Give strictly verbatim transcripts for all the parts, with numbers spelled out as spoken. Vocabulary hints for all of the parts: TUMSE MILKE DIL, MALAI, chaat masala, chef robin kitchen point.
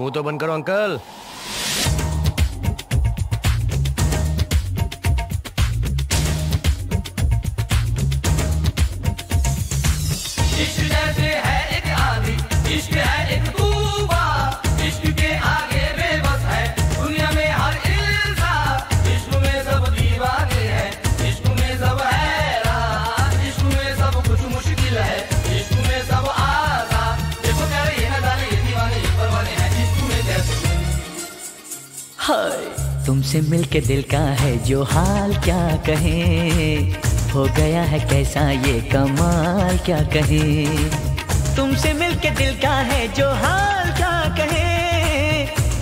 मुंह तो बंद करो अंकल। तुमसे मिलके दिल का है जो हाल क्या कहें, हो गया है कैसा ये कमाल क्या कहें। तुमसे मिलके दिल का है जो हाल क्या कहें,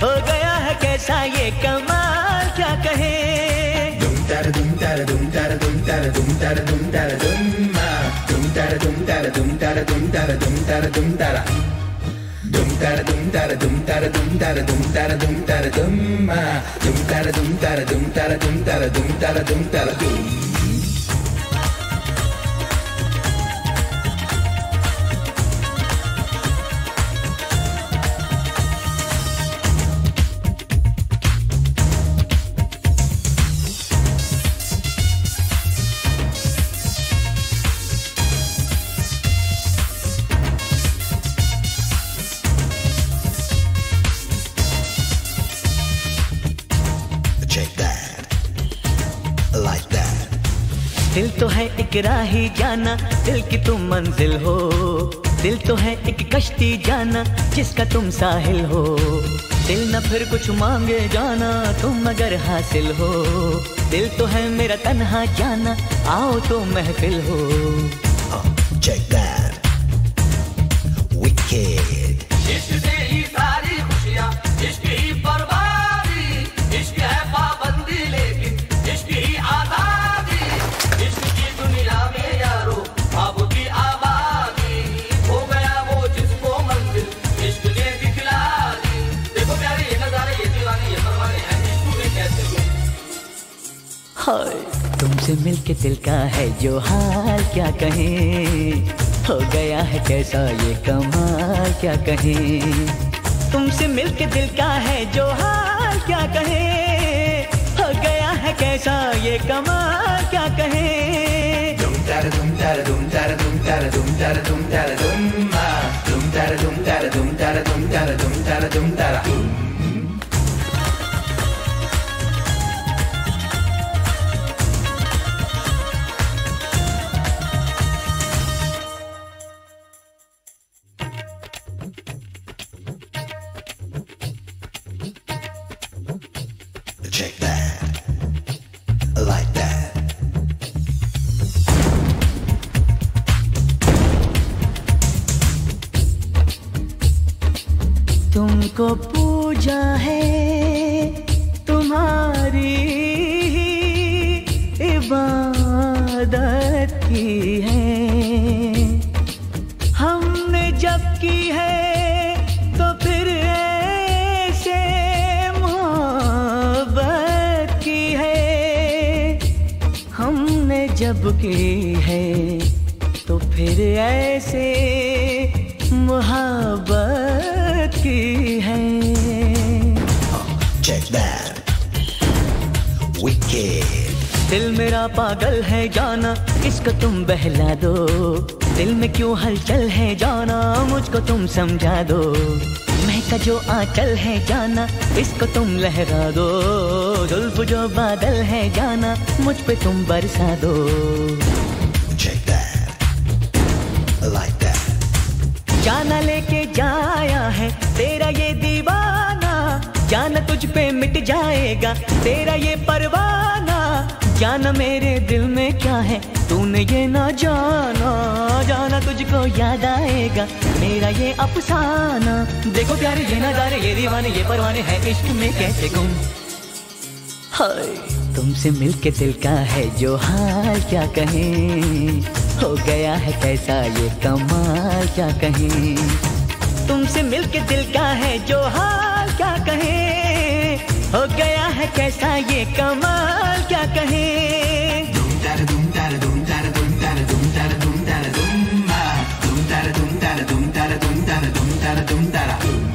हो गया है कैसा ये कमाल क्या कहें। दुम तर दुम तर दुम तर दुम तर दुम तर दुम तर दुम्मा दुम तर दुम तर दुम तर दुम तर दुम तर दुम तर dum dar dum dar dum dar dum dar dum dar dum ma dum dar dum dar dum dar dum dar dum dar dum dar dum दिल तो है एक राही जाना दिल की तुम मंजिल हो, दिल तो है एक कश्ती जाना जिसका तुम साहिल हो। दिल न फिर कुछ मांगे जाना तुम मगर हासिल हो, दिल तो है मेरा तन्हा जाना आओ तो महफिल हो। तुमसे मिलके दिल का है जो हाल क्या कहें, हो गया है कैसा ये कमाल क्या कहें। तुमसे मिलके दिल का है जो हाल क्या कहें, हो गया है कैसा ये कमाल क्या कहें। दुम तर दुम तर दुम तर दुम तर दुम तर दुम तर दुम्मा दुम तर दुम तर दुम तर दुम तर दुम तर दुम तर दुम तुमको पूजा है तुम्हारी इबादत की है हमने जब की है, तो फिर ऐसे मोहब्बत की है हमने जब की है, तो फिर ऐसे मोहब्बत की है। Check that. Wicked. दिल मेरा पागल है जाना इसको तुम बहला दो, दिल में क्यों हलचल है जाना मुझको तुम समझा दो। महका जो आंचल है जाना इसको तुम लहरा दो, जुल्फ जो बादल है जाना मुझ पे तुम बरसा दो। Check that. Like that. जाना लेके जाया है तेरा ये दीवाना, जाना तुझ पे मिट जाएगा तेरा ये परवाना। जाना मेरे दिल में क्या है तूने ये ना जाना, जाना तुझको याद आएगा मेरा ये अफसाना। देखो प्यारे ये नजारे ये दीवाने ये परवाने हैं इश्क में कैसे गुम। हाय तुमसे मिलके दिल का है जो हाल क्या कहें, हो गया है कैसा ये कमाल क्या कहें। तुमसे मिलके दिल का है जो हाल क्या कहें, हो गया है कैसा ये कमाल क्या कहें। दुम तर दुम तर दुम तर दुम तर दुम तर दुम तर दुम तर दुम तर दुम तर दुम तर दुम तर दुम तर दुम तर